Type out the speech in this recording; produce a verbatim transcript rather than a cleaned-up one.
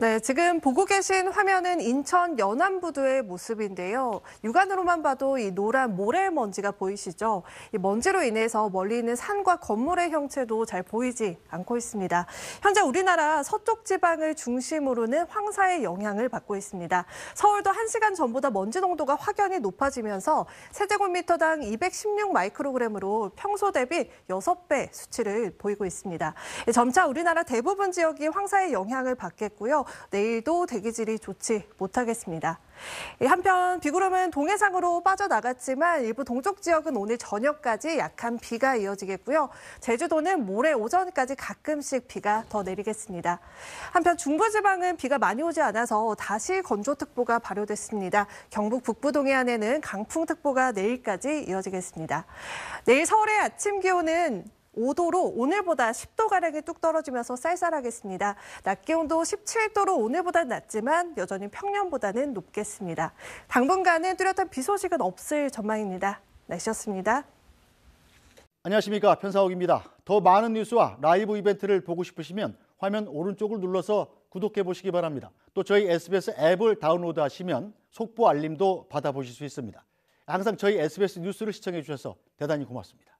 네, 지금 보고 계신 화면은 인천 연안부두의 모습인데요. 육안으로만 봐도 이 노란 모래먼지가 보이시죠? 이 먼지로 인해서 멀리 있는 산과 건물의 형체도 잘 보이지 않고 있습니다. 현재 우리나라 서쪽 지방을 중심으로는 황사의 영향을 받고 있습니다. 서울도 한 시간 전보다 먼지 농도가 확연히 높아지면서 세제곱미터당 이백십육 마이크로그램으로 평소 대비 여섯 배 수치를 보이고 있습니다. 점차 우리나라 대부분 지역이 황사의 영향을 받겠고요. 내일도 대기질이 좋지 못하겠습니다. 한편 비구름은 동해상으로 빠져나갔지만 일부 동쪽 지역은 오늘 저녁까지 약한 비가 이어지겠고요. 제주도는 모레 오전까지 가끔씩 비가 더 내리겠습니다. 한편 중부지방은 비가 많이 오지 않아서 다시 건조특보가 발효됐습니다. 경북 북부 동해안에는 강풍특보가 내일까지 이어지겠습니다. 내일 서울의 아침 기온은 오 도로 오늘보다 십 도가량이 뚝 떨어지면서 쌀쌀하겠습니다. 낮 기온도 십칠 도로 오늘보다 낮지만 여전히 평년보다는 높겠습니다. 당분간은 뚜렷한 비 소식은 없을 전망입니다. 날씨였습니다. 안녕하십니까, 편사옥입니다. 더 많은 뉴스와 라이브 이벤트를 보고 싶으시면 화면 오른쪽을 눌러서 구독해 보시기 바랍니다. 또 저희 에스비에스 앱을 다운로드하시면 속보 알림도 받아보실 수 있습니다. 항상 저희 에스비에스 뉴스를 시청해 주셔서 대단히 고맙습니다.